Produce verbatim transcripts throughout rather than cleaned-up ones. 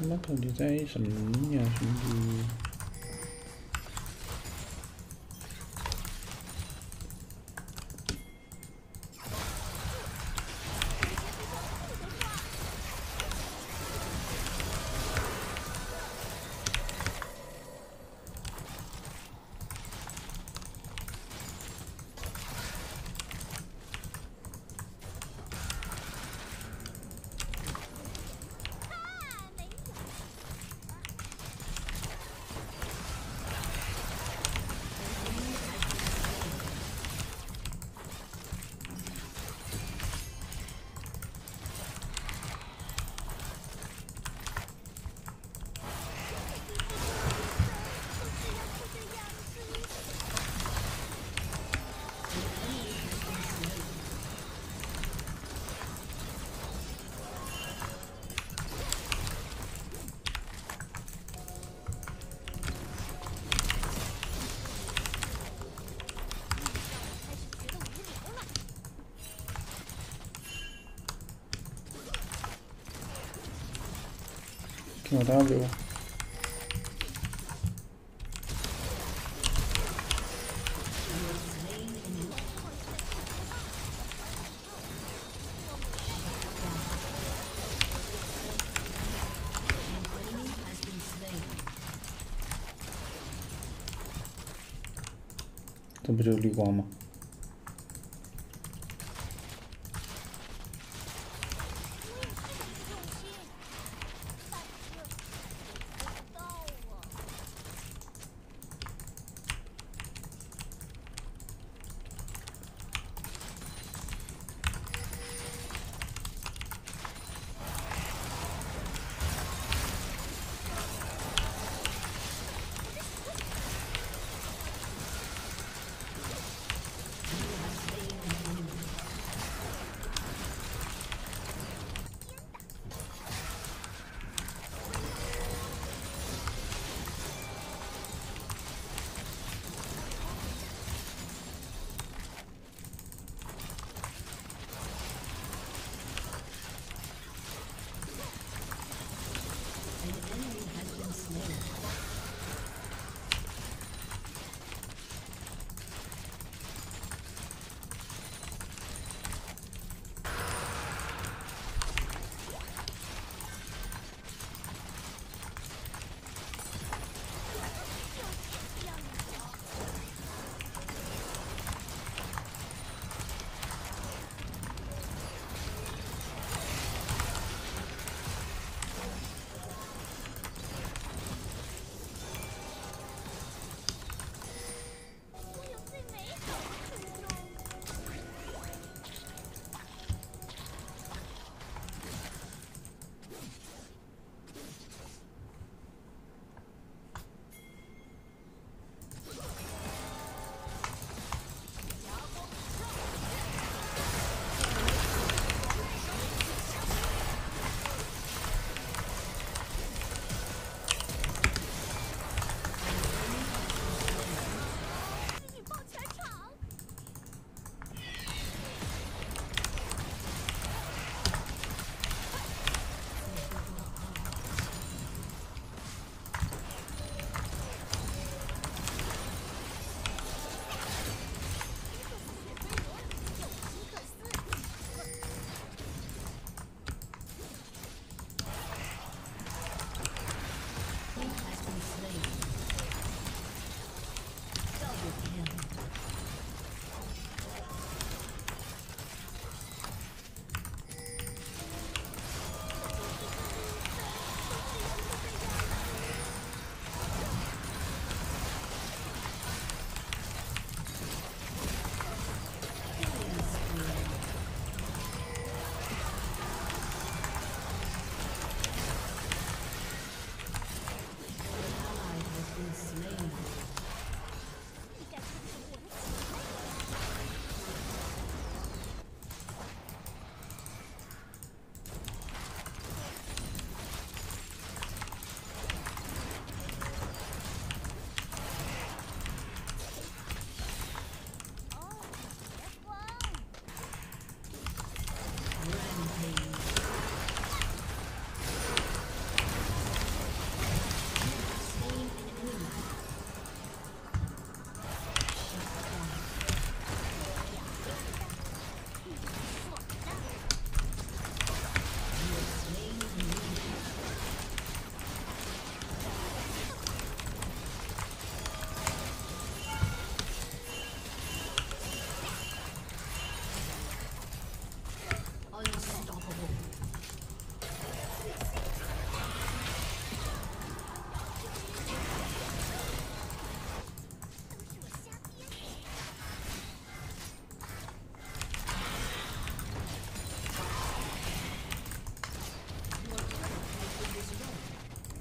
他妈到底在什么呀，兄弟？No W.这不就是绿光吗？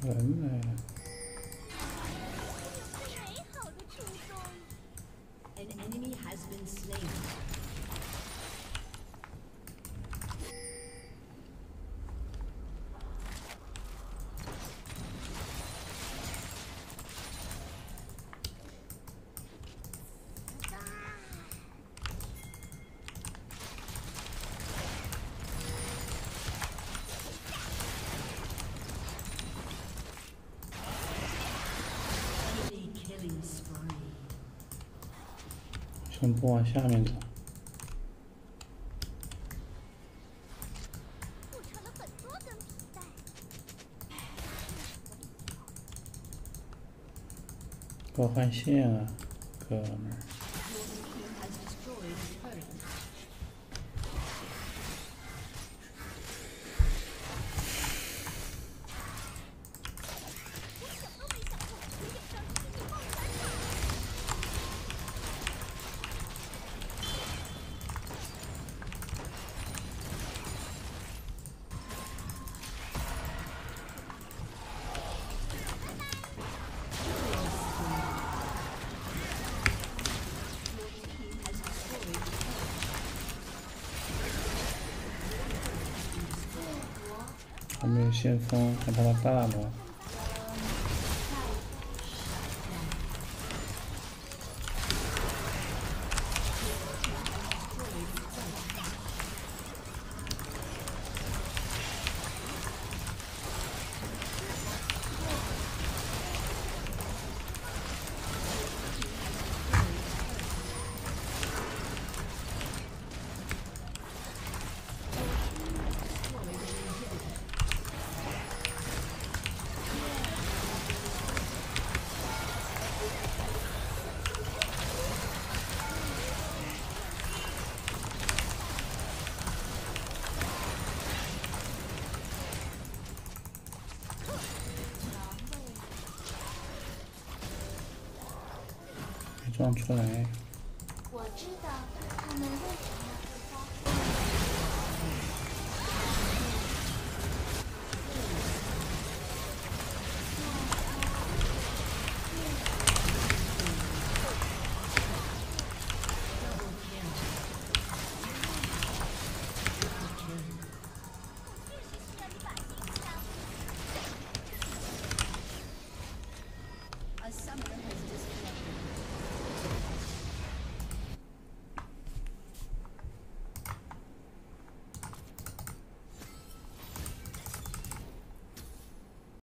人呢？先不往下面走。 给我换线啊，哥们儿！还没有先锋，看他的大魔。 撞出来！我知道他们为什么会发火。